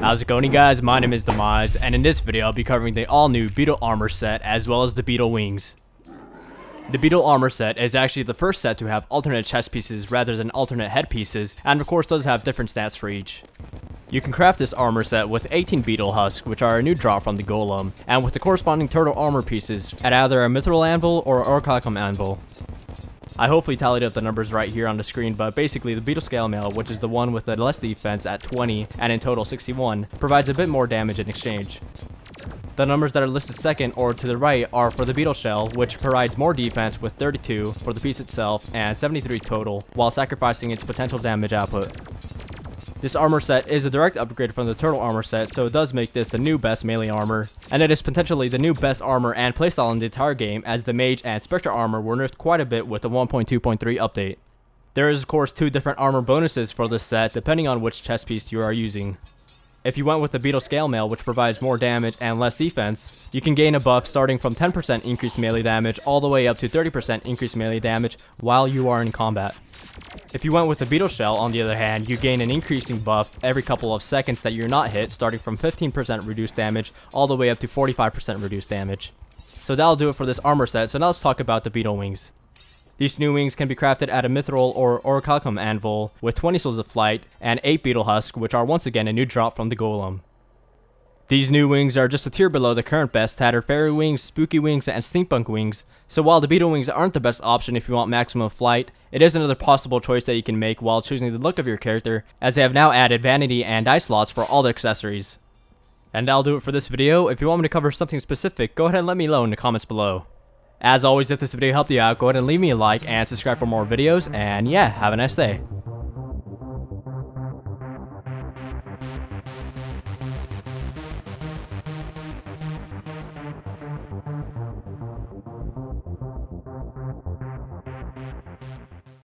How's it going, you guys? My name is Demise, and in this video I'll be covering the all-new Beetle Armor set as well as the Beetle Wings. The Beetle Armor set is actually the first set to have alternate chest pieces rather than alternate head pieces, and of course does have different stats for each. You can craft this armor set with 18 Beetle Husks, which are a new drop from the Golem, and with the corresponding Turtle Armor pieces at either a Mithril Anvil or Orcalcum Anvil. I hopefully tallied up the numbers right here on the screen, but basically the Beetle Scale Mail, which is the one with the less defense at 20 and in total 61, provides a bit more damage in exchange. The numbers that are listed second or to the right are for the Beetle Shell, which provides more defense with 32 for the piece itself and 73 total, while sacrificing its potential damage output. This armor set is a direct upgrade from the Turtle Armor set, so it does make this the new best melee armor, and it is potentially the new best armor and playstyle in the entire game, as the Mage and Spectre Armor were nerfed quite a bit with the 1.2.3 update. There is of course two different armor bonuses for this set depending on which chest piece you are using. If you went with the Beetle Scale Mail, which provides more damage and less defense, you can gain a buff starting from 10% increased melee damage all the way up to 30% increased melee damage while you are in combat. If you went with the Beetle Shell, on the other hand, you gain an increasing buff every couple of seconds that you're not hit, starting from 15% reduced damage all the way up to 45% reduced damage. So that'll do it for this armor set, so now let's talk about the Beetle Wings. These new wings can be crafted at a Mithril or Orcalcum Anvil with 20 Souls of Flight and 8 Beetle Husks, which are once again a new drop from the Golem. These new wings are just a tier below the current best Tattered Fairy Wings, Spooky Wings, and Stink Bunk Wings, so while the Beetle Wings aren't the best option if you want maximum flight, it is another possible choice that you can make while choosing the look of your character, as they have now added vanity and die slots for all the accessories. And that'll do it for this video. If you want me to cover something specific, go ahead and let me know in the comments below. As always, if this video helped you out, go ahead and leave me a like and subscribe for more videos, and yeah, have a nice day.